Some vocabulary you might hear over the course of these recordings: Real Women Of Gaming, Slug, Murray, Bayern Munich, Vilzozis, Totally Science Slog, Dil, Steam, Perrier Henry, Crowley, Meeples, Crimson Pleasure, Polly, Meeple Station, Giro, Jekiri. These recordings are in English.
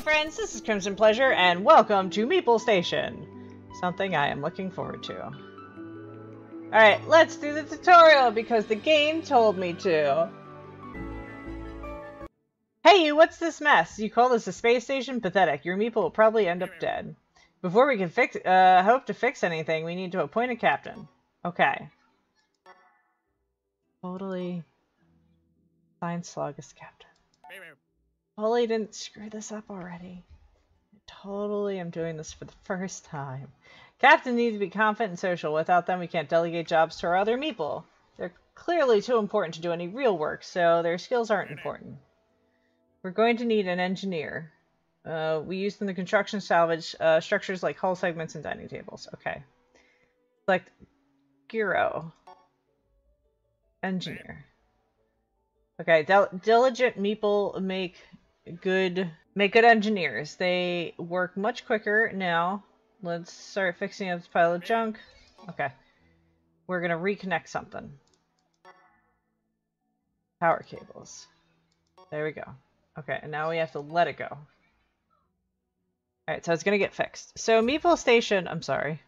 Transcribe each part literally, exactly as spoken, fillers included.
Alright friends, this is Crimson Pleasure, and welcome to Meeple Station! Something I am looking forward to. Alright, let's do the tutorial because the game told me to! Hey you, what's this mess? You call this a space station? Pathetic. Your Meeple will probably end up dead. Before we can fix, uh, hope to fix anything, we need to appoint a captain. Okay. Totally Science Slog is captain. Polly didn't screw this up already. I totally am doing this for the first time. Captains need to be confident and social. Without them, we can't delegate jobs to our other meeple. They're clearly too important to do any real work, so their skills aren't important. We're going to need an engineer. Uh, we use them to construction salvage uh, structures like hull segments and dining tables. Okay. Select Giro. Engineer. Okay, Dil diligent meeple make... Good, make good engineers. They work much quicker now. Let's start fixing up this pile of junk. Okay, we're gonna reconnect something. Power cables. There we go. Okay, and now we have to let it go. All right, so it's gonna get fixed. So Meeple Station, I'm sorry.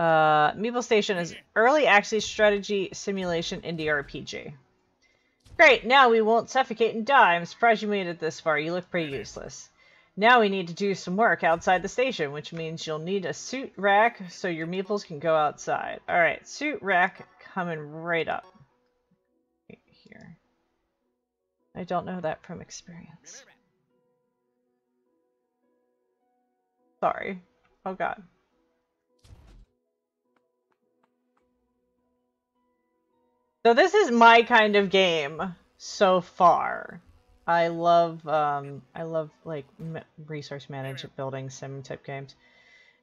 Uh, Meeple Station is early access strategy simulation indie R P G. Great, now we won't suffocate and die. I'm surprised you made it this far. You look pretty useless. Now we need to do some work outside the station, which means you'll need a suit rack so your meeples can go outside. Alright, suit rack coming right up. Right here. I don't know that from experience. Sorry. Oh god. So this is my kind of game so far. I love, um, I love like m resource management, building sim type games.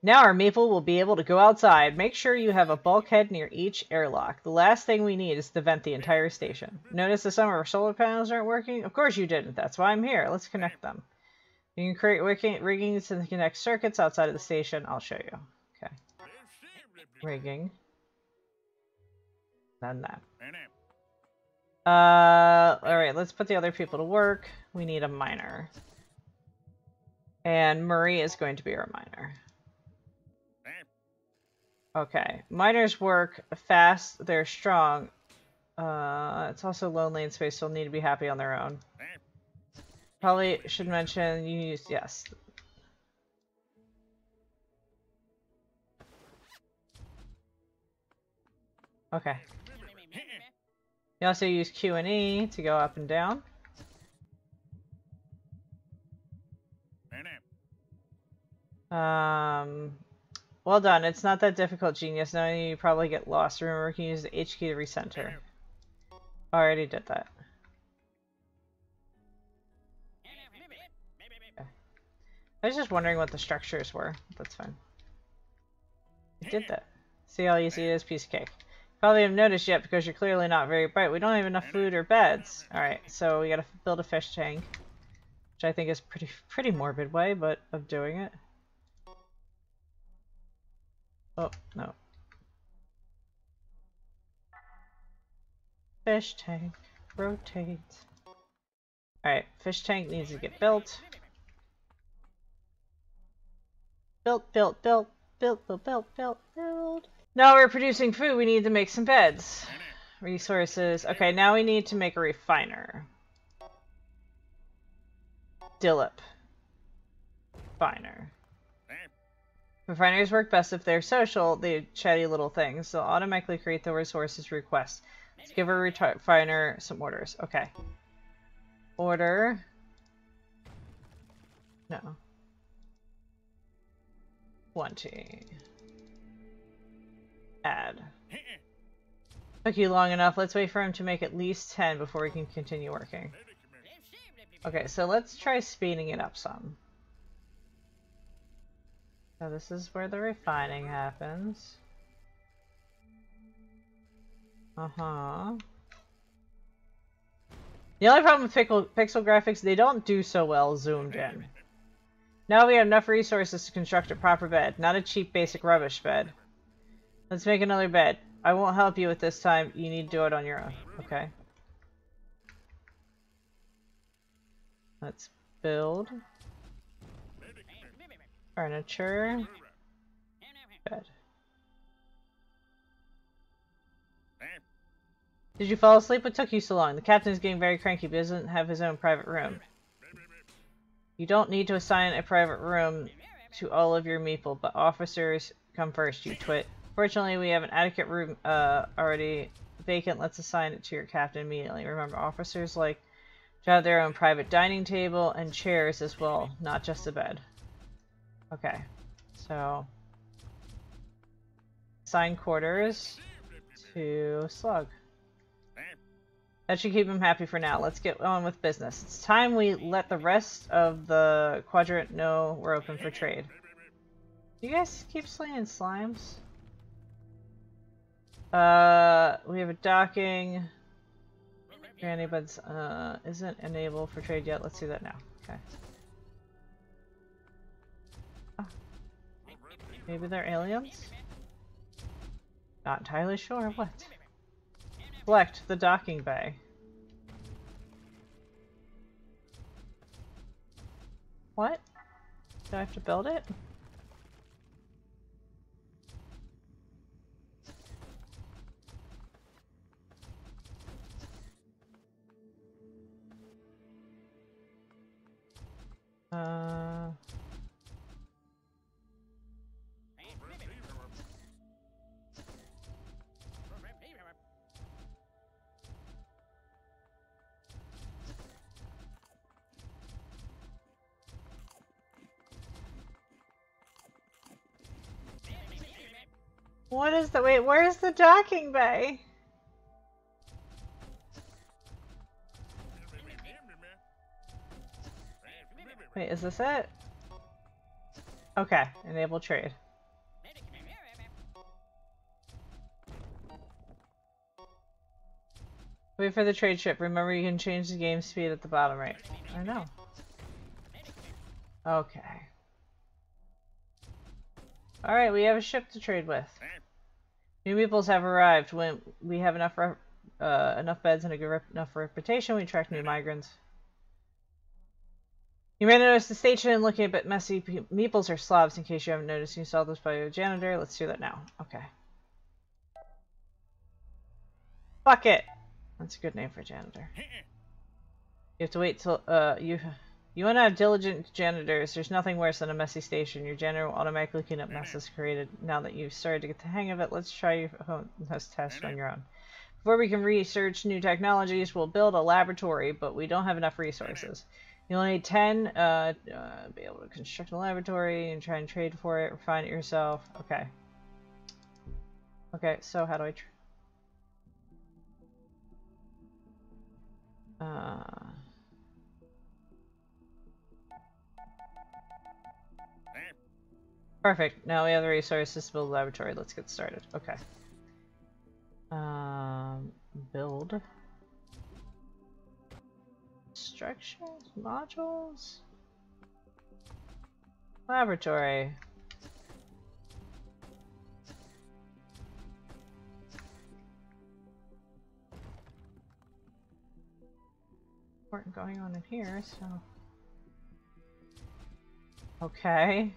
Now our meeple will be able to go outside. Make sure you have a bulkhead near each airlock. The last thing we need is to vent the entire station. Notice that some of our solar panels aren't working? Of course you didn't. That's why I'm here. Let's connect them. You can create rigging to connect circuits outside of the station. I'll show you. Okay. Rigging. Done that. Uh, alright, let's put the other people to work. We need a miner. And Murray is going to be our miner. Okay, miners work fast, they're strong. Uh, it's also lonely in space, so they'll need to be happy on their own. Probably should mention you use, yes. Okay. You also use Q and E to go up and down. Um, well done. It's not that difficult, genius. Now you probably get lost. Remember, we can use the H key to recenter. Already did that. Okay. I was just wondering what the structures were. That's fine. I did that. See how easy it is? Piece of cake. Probably haven't noticed yet because you're clearly not very bright. We don't have enough food or beds. Alright, so we gotta build a fish tank. Which I think is pretty pretty morbid way, but of doing it. Oh, no. Fish tank. Rotate. Alright, fish tank needs to get built. Built, built, built, built, built, built, built, built. Now we're producing food, we need to make some beds. Resources. Okay, now we need to make a refiner. Dil. Refiner. Refiners work best if they're social, they chatty little things. They'll automatically create the resources request. Let's give our refiner some orders. Okay. Order. No. twenty. Add. Took you long enough. Let's wait for him to make at least ten before we can continue working. Okay, so let's try speeding it up some. So this is where the refining happens. Uh-huh. The only problem with pixel, pixel graphics, they don't do so well zoomed in. Now we have enough resources to construct a proper bed, not a cheap basic rubbish bed. Let's make another bed. I won't help you with this time. You need to do it on your own. Okay. Let's build. Furniture. Bed. Did you fall asleep? What took you so long? The captain is getting very cranky, but doesn't have his own private room. You don't need to assign a private room to all of your meeple, but officers come first, you twit. Fortunately, we have an adequate room uh, already vacant. Let's assign it to your captain immediately. Remember, officers like to have their own private dining table and chairs as well, not just a bed. Okay, so assign quarters to Slug. That should keep him happy for now. Let's get on with business. It's time we let the rest of the quadrant know we're open for trade. Do you guys keep slaying slimes? Uh, we have a docking. Granny Buds uh, isn't enabled for trade yet. Let's do that now. Okay. Oh. Maybe they're aliens? Not entirely sure. What? Select the docking bay. What? Do I have to build it? Uh... What is the- wait, where's the docking bay? Wait, is this it? Okay, enable trade. Wait for the trade ship. Remember, you can change the game speed at the bottom right. I know. Okay. Alright, we have a ship to trade with. New meeples have arrived. When we have enough rep uh, enough beds and a good rep enough reputation, we attract new migrants. You may notice the station looking a bit messy. Meeples are slobs, in case you haven't noticed. You saw this by your janitor. Let's do that now. Okay. Bucket. That's a good name for a janitor. You have to wait till uh you. You want to have diligent janitors. There's nothing worse than a messy station. Your janitor will automatically clean up messes created. Now that you've started to get the hang of it, let's try your home test on your own. Before we can research new technologies, we'll build a laboratory, but we don't have enough resources. You'll need ten uh, uh, be able to construct a laboratory and try and trade for it, refine it yourself. Okay. Okay, so how do I... Tr uh... Perfect. Now we have the resources to build a laboratory. Let's get started. Okay. Um, build. Structures? Modules? Laboratory. Important going on in here, so... Okay.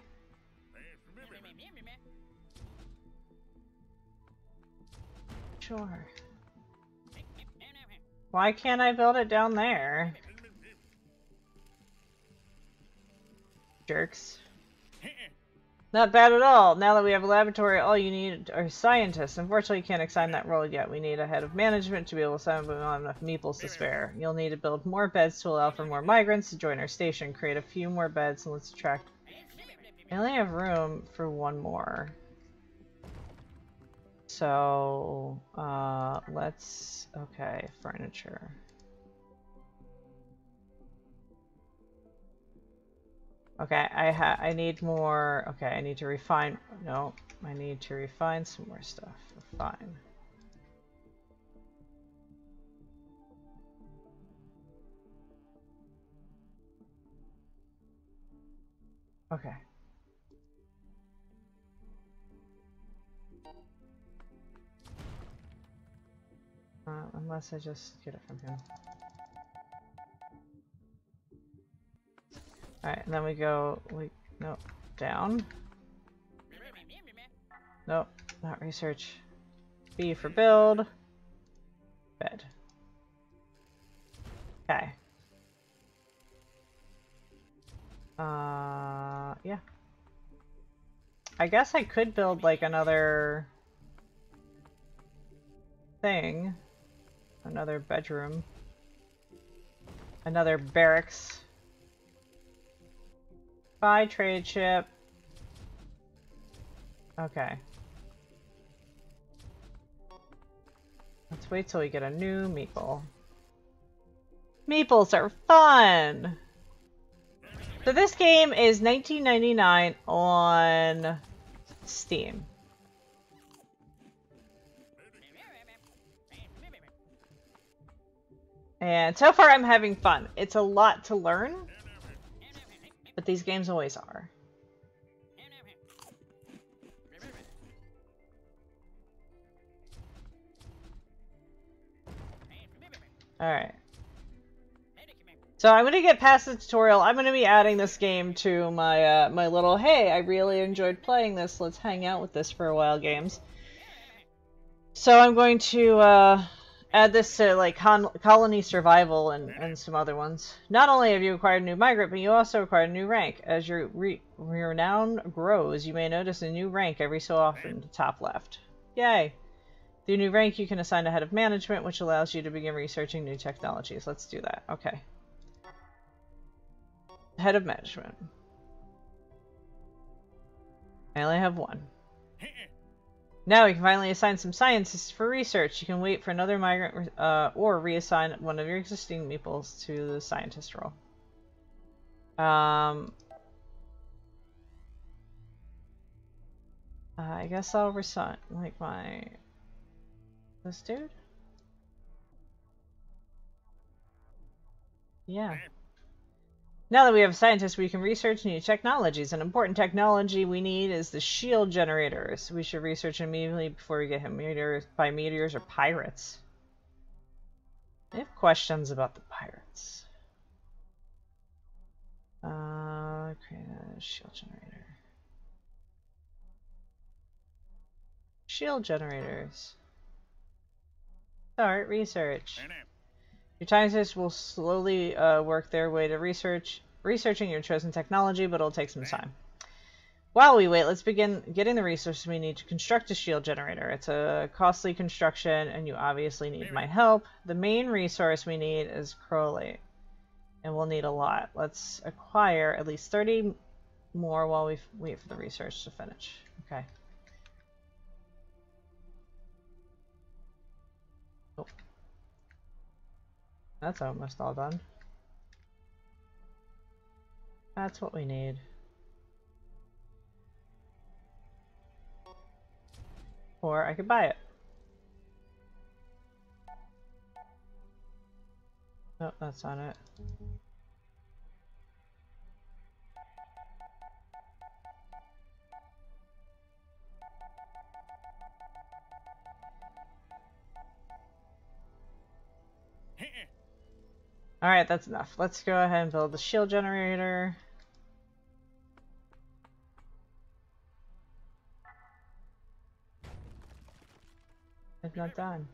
Sure. Why can't I build it down there? Jerks. Not bad at all. Now that we have a laboratory, all you need are scientists. Unfortunately, you can't assign that role yet. We need a head of management to be able to assign, but we don't have enough meeples to spare. You'll need to build more beds to allow for more migrants to join our station. Create a few more beds and let's attract. I only have room for one more. So, uh, let's, okay, furniture. Okay, I ha I need more, okay, I need to refine, no, I need to refine some more stuff, refine. Okay. Uh, unless I just get it from him. Alright, and then we go, like, no, down. Nope, not research. B for build. Bed. Okay. Uh, yeah. I guess I could build, like, another thing. Another bedroom. Another barracks. Buy trade ship. Okay. Let's wait till we get a new meeple. Meeples are fun! So this game is nineteen ninety-nine on Steam. And so far I'm having fun. It's a lot to learn, but these games always are. Alright. So I'm going to get past the tutorial. I'm going to be adding this game to my uh, my little, hey, I really enjoyed playing this, let's hang out with this for a while games. So I'm going to uh, add this to like Colony Survival and, and some other ones. Not only have you acquired a new migrant, but you also acquired a new rank. As your re renown grows, you may notice a new rank every so often, top left. Yay! The new rank you can assign a head of management, which allows you to begin researching new technologies. Let's do that. Okay. Head of management. I only have one. Now we can finally assign some scientists for research. You can wait for another migrant uh, or reassign one of your existing meeples to the scientist role. Um, I guess I'll resign like my this dude. Yeah. Now that we have scientists, we can research new technologies. An important technology we need is the shield generators. We should research immediately before we get hit meteors, by meteors or pirates. I have questions about the pirates. Uh, create a shield generator. Shield generators. Start research. Your scientists will slowly uh, work their way to research, researching your chosen technology, but it'll take some time. While we wait, let's begin getting the resources we need to construct a shield generator. It's a costly construction, and you obviously need my help. The main resource we need is Crowley, and we'll need a lot. Let's acquire at least thirty more while we wait for the research to finish. Okay. Oh. That's almost all done. That's what we need. Or I could buy it. Nope, that's not it. Alright, that's enough. Let's go ahead and build the shield generator. It's not done.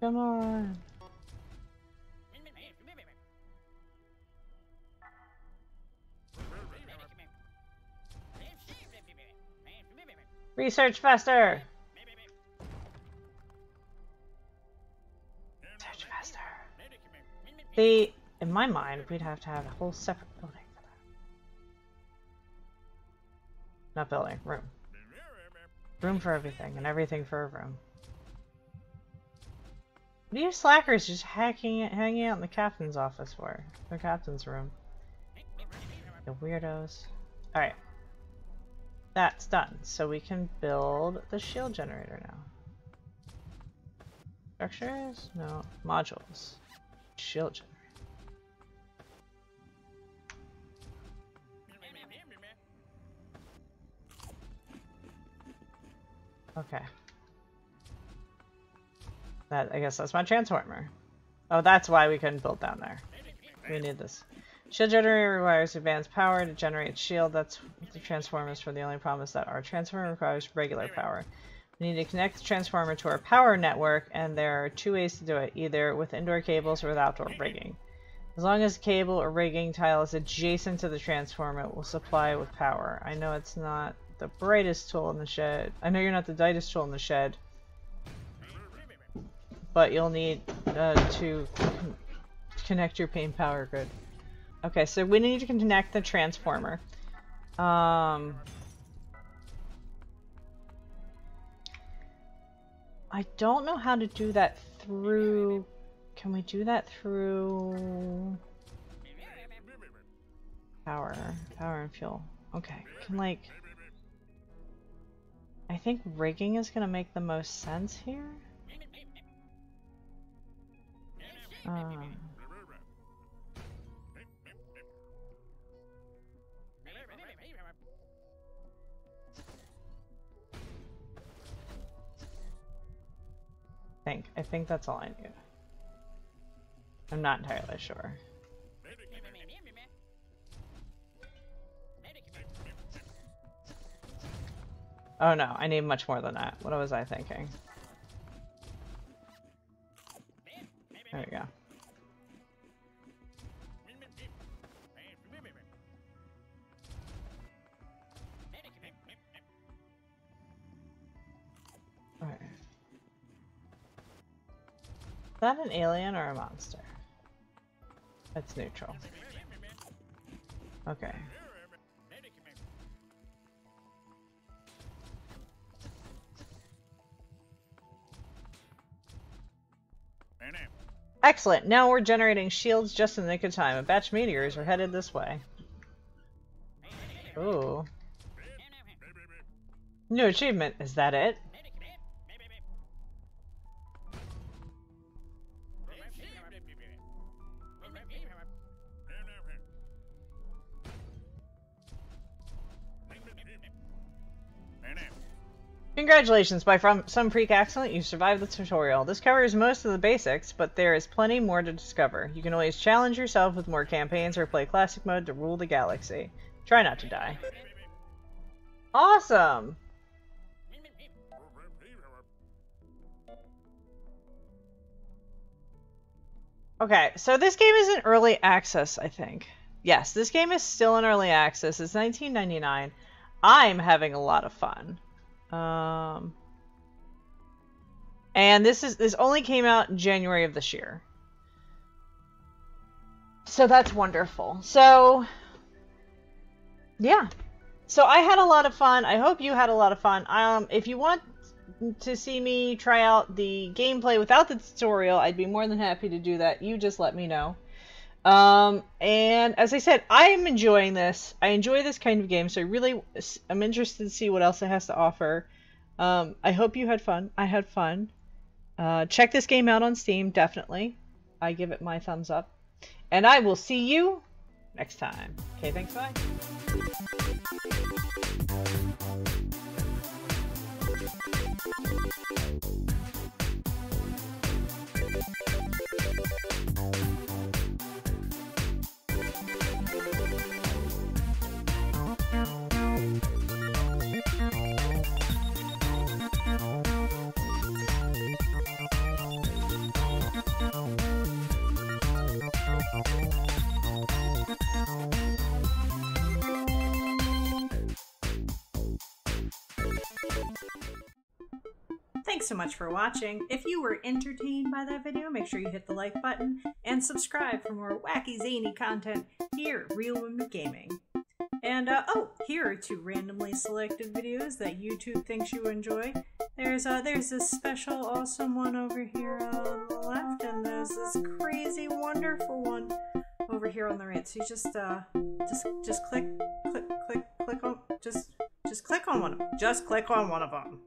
Come on. Research faster! Research faster. See, in my mind, we'd have to have a whole separate building for that. Not building, room. Room for everything, and everything for a room. What are you slackers just hacking, hanging out in the captain's office for? The captain's room. The weirdos. Alright. That's done, so we can build the shield generator now. Structures? No. Modules. Shield generator. Okay. That, I guess that's my transformer. Oh, that's why we couldn't build down there. We need this. Shield generator requires advanced power to generate shield. That's what the transformer is for. The only problem is that our transformer requires regular power. We need to connect the transformer to our power network, and there are two ways to do it, either with indoor cables or with outdoor rigging. As long as the cable or rigging tile is adjacent to the transformer, it will supply it with power. I know it's not the brightest tool in the shed. I know you're not the brightest tool in the shed, but you'll need uh, to con connect your main power grid. Okay, so we need to connect the transformer. Um, I don't know how to do that through... Can we do that through... Power. Power and fuel. Okay. Can, like... I think rigging is going to make the most sense here. Um... Think. I think that's all I need. I'm not entirely sure. Oh no, I need much more than that. What was I thinking? There we go. Alright. Is that an alien or a monster? That's neutral. Okay. Excellent! Now we're generating shields just in the nick of time. A batch of meteors are headed this way. Ooh. New achievement. Is that it? Congratulations, by from some freak accident, you survived the tutorial. This covers most of the basics, but there is plenty more to discover. You can always challenge yourself with more campaigns or play classic mode to rule the galaxy. Try not to die. Awesome! Okay, so this game is in early access, I think. Yes, this game is still in early access. It's nineteen ninety-nine. I'm having a lot of fun. Um, and this is this only came out in January of this year, so that's wonderful. So yeah, so I had a lot of fun. I hope you had a lot of fun. Um, if you want to see me try out the gameplay without the tutorial, I'd be more than happy to do that. You just let me know. Um, and as I said, I am enjoying this. I enjoy this kind of game, so I really am interested to see what else it has to offer. Um, I hope you had fun. I had fun. Uh, check this game out on Steam, definitely. I give it my thumbs up. And I will see you next time. Okay, thanks, bye. Thanks so much for watching. If you were entertained by that video, make sure you hit the like button and subscribe for more wacky, zany content here at Real Women of Gaming. And, uh, oh, here are two randomly selected videos that YouTube thinks you enjoy. There's, uh, there's this special awesome one over here on the left, and there's this crazy wonderful one over here on the right. So you just, uh, just, just click, click, click, click on, just, just click on one of them. Just click on one of them.